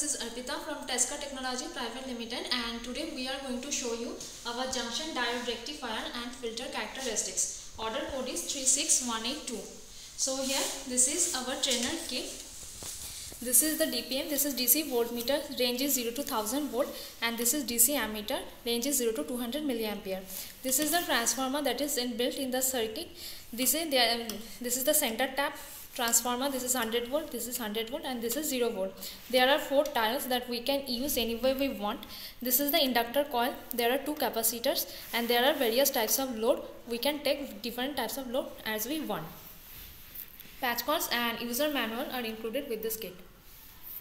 this is Arpita from Tesca Technology Private Limited, and today we are going to show you our junction diode rectifier and filter characteristics. Order code is 36182. So here this is our trainer kit. This is the DPM, this is DC Voltmeter, range is 0 to 1000 volt, and this is DC Ammeter, range is 0 to 200 milliampere. This is the transformer that is built in the circuit. This is the center tap transformer. This is 100 volt, this is 100 volt, and this is 0 volt. There are 4 tiles that we can use any way we want. This is the inductor coil. There are 2 capacitors, and there are various types of load. We can take different types of load as we want. Patch cords and user manual are included with this kit.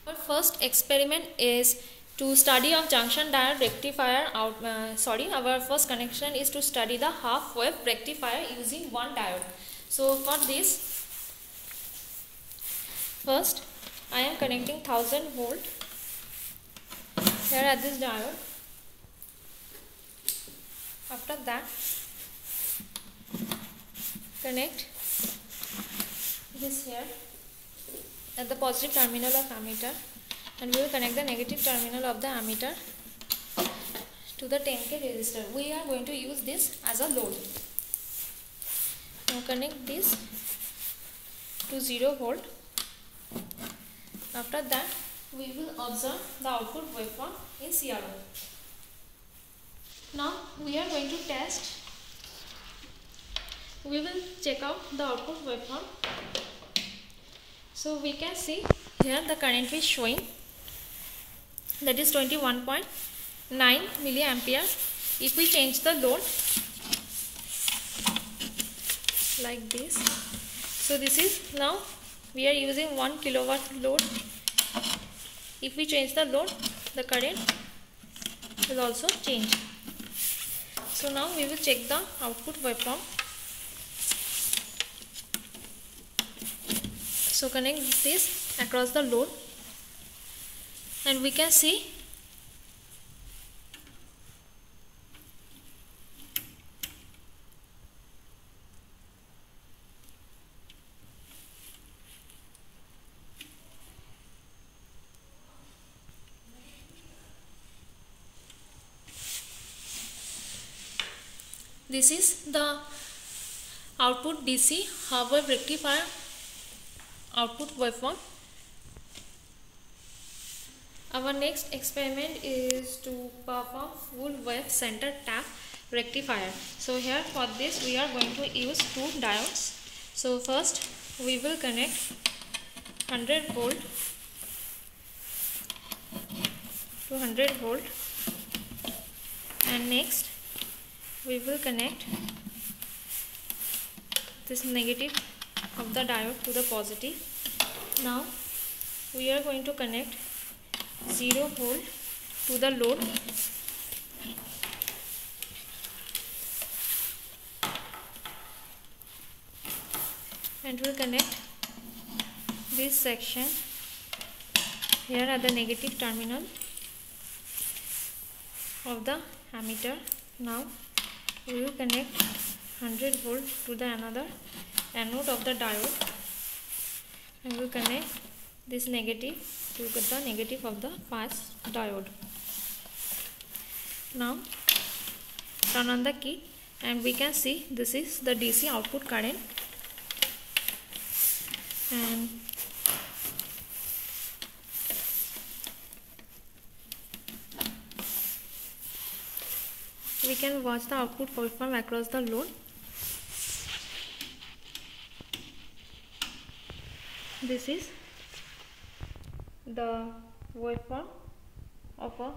Our first experiment is to study of junction diode rectifier. Our first connection is to study the half-wave rectifier using one diode. So for this, first I am connecting 1000 volt here at this diode. After that, connect this here at the positive terminal of ammeter, and we will connect the negative terminal of the ammeter to the 10k resistor. We are going to use this as a load. Now connect this to 0 volt. After that, we will observe the output waveform in CRO. Now we are going to test. We will check out the output waveform. So we can see here the current is showing, that is 21.9 milliampere. If we change the load like this, so this is, now we are using 1 kilowatt load. If we change the load, the current will also change. So now we will check the output waveform. So connect this across the load, and we can see this is the output DC half-wave rectifier output waveform. Our next experiment is to perform full wave center tap rectifier. So here for this we are going to use 2 diodes. So first we will connect 100 volt to 100 volt, and next we will connect this negative of the diode to the positive. Now we are going to connect 0 volt to the load. And we will connect this section here at the negative terminal of the ammeter. Now we will connect 100 volt to the another anode of the diode, and we will connect this negative to the negative of the first diode. Now turn on the key, and we can see this is the DC output current, and we can watch the output waveform across the load. This is the waveform of a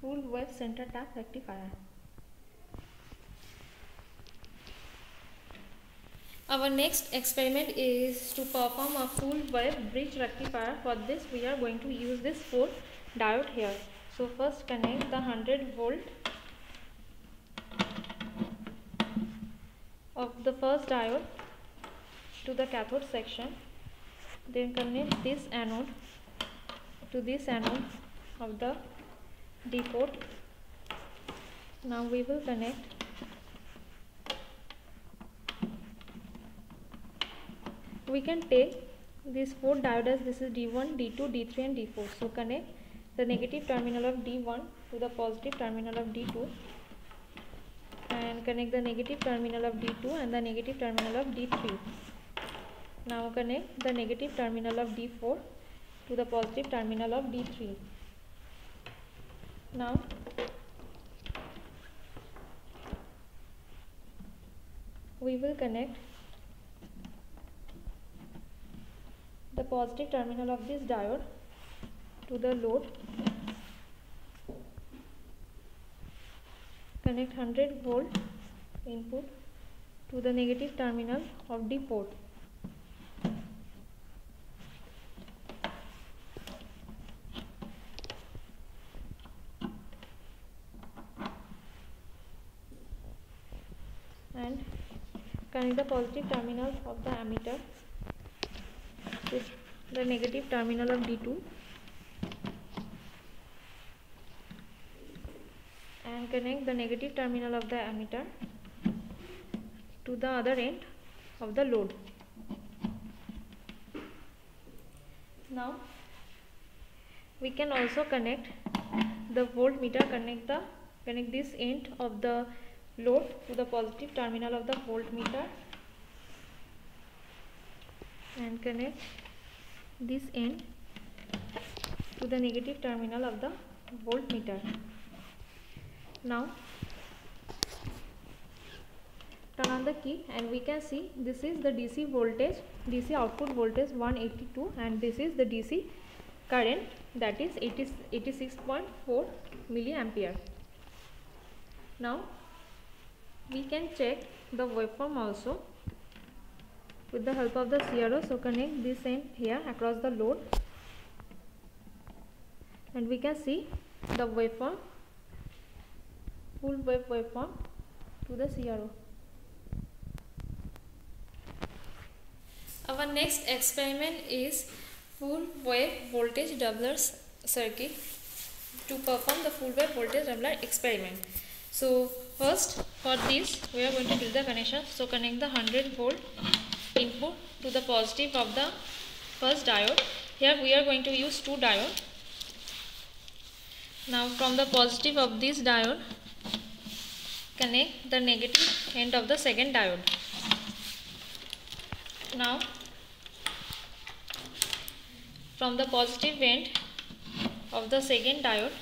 full wave center tap rectifier. Our next experiment is to perform a full wave bridge rectifier. For this, we are going to use this 4 diode here. So first connect the 100 volt of the first diode to the cathode section. Then connect this anode to this anode of the dipole. Now we will connect we can take these 4 diodes. This is D1, D2, D3 and D4. So connect the negative terminal of D1 to the positive terminal of D2 and connect the negative terminal of D2 and the negative terminal of D3. Now connect the negative terminal of D4 to the positive terminal of D3. Now we will connect the positive terminal of this diode to the load. Connect 100 volt input to the negative terminal of D port. And connect the positive terminal of the ammeter to the negative terminal of D2 and connect the negative terminal of the ammeter to the other end of the load. Now we can also connect the voltmeter, connect this end of the load to the positive terminal of the voltmeter and connect this end to the negative terminal of the voltmeter. Now turn on the key and we can see this is the DC voltage, DC output voltage 182, and this is the DC current, that is 86.4 milliampere. Now we can check the waveform also with the help of the CRO. So connect this end here across the load and we can see the waveform, full wave waveform to the CRO. Our next experiment is full wave voltage doubler circuit to perform the full wave voltage doubler experiment. So first, for this we are going to build the connection. So connect the 100 volt input to the positive of the first diode. Here we are going to use two diodes. Now from the positive of this diode, connect the negative end of the second diode. Now from the positive end of the second diode,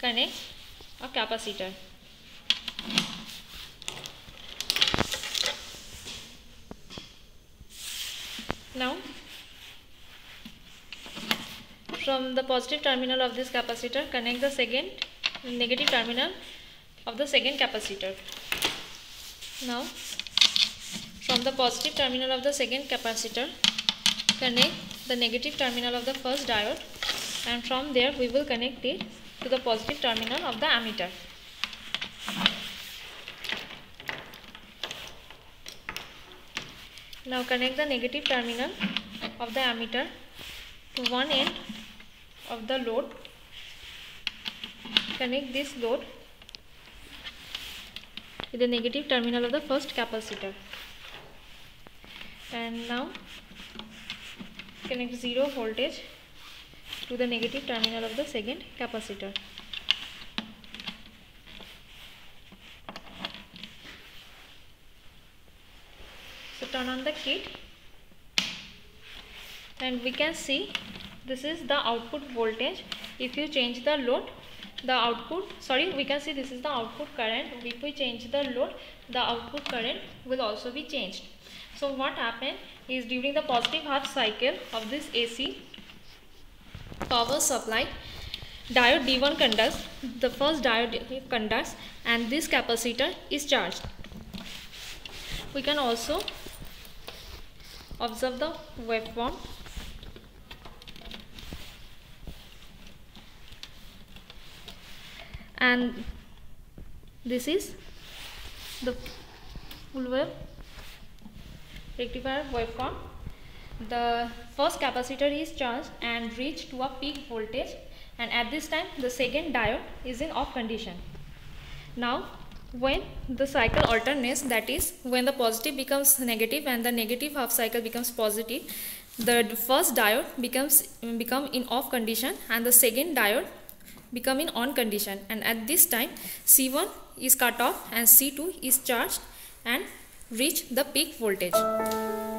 connect a capacitor. Now from the positive terminal of this capacitor, connect the second negative terminal of the second capacitor. Now from the positive terminal of the second capacitor, connect the negative terminal of the first diode, and from there we will connect it to the positive terminal of the ammeter. Now connect the negative terminal of the ammeter to one end of the load. Connect this load with the negative terminal of the first capacitor. And now connect 0 voltage to the negative terminal of the second capacitor. So turn on the kit and we can see this is the output voltage. If you change the load, the output, we can see this is the output current. If we change the load, the output current will also be changed. So what happened is, during the positive half cycle of this AC power supply, diode D1 conducts, the first diode conducts, and this capacitor is charged. We can also observe the waveform. And this is the full wave rectifier waveform. The first capacitor is charged and reached to a peak voltage, and at this time the second diode is in off condition. Now when the cycle alternates, that is when the positive becomes negative and the negative half cycle becomes positive, the first diode become in off condition and the second diode become in on condition, and at this time C1 is cut off and C2 is charged and reach the peak voltage.